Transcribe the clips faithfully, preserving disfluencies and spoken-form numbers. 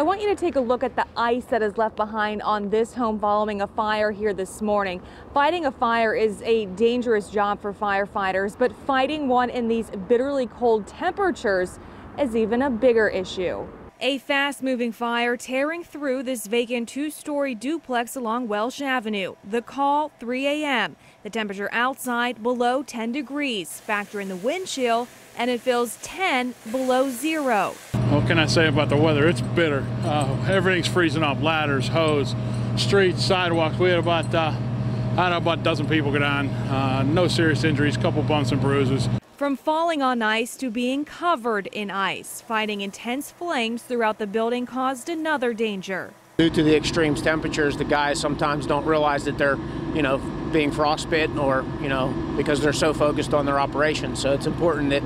I want you to take a look at the ice that is left behind on this home following a fire here this morning. Fighting a fire is a dangerous job for firefighters, but fighting one in these bitterly cold temperatures is even a bigger issue. A fast-moving fire tearing through this vacant two-story duplex along Welsh Avenue. The call, three A M The temperature outside below ten degrees. Factor in the wind chill, and it feels ten below zero. What can I say about the weather? It's bitter. Uh, everything's freezing up. Ladders, hose, streets, sidewalks. We had about, uh, I don't know, about a dozen people get on. Uh, no serious injuries, couple bumps and bruises. From falling on ice to being covered in ice, fighting intense flames throughout the building caused another danger. Due to the extreme temperatures, the guys sometimes don't realize that they're, you know, being frostbitten, or, you know, because they're so focused on their operation. So it's important that,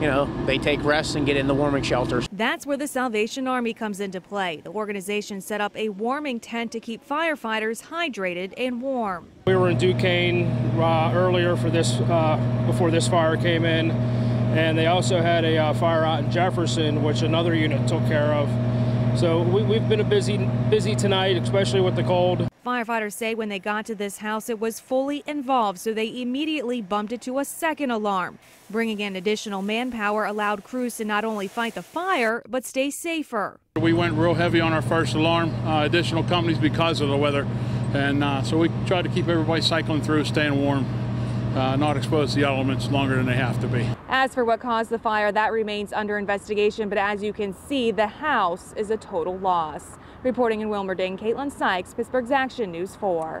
you know, they take rest and get in the warming shelters. That's where the Salvation Army comes into play. The organization set up a warming tent to keep firefighters hydrated and warm. We were in Duquesne uh, earlier for this, uh, before this fire came in, and they also had a uh, fire out in Jefferson, which another unit took care of. So we, we've been a busy, busy tonight, especially with the cold. Firefighters say when they got to this house, it was fully involved, so they immediately bumped it to a second alarm. Bringing in additional manpower allowed crews to not only fight the fire, but stay safer. We went real heavy on our first alarm, uh, additional companies because of the weather. And uh, so we tried to keep everybody cycling through, staying warm, uh, not exposed to the elements longer than they have to be. As for what caused the fire, that remains under investigation. But as you can see, the house is a total loss. Reporting in Wilmerding, Caitlin Sykes, Pittsburgh's Action News four.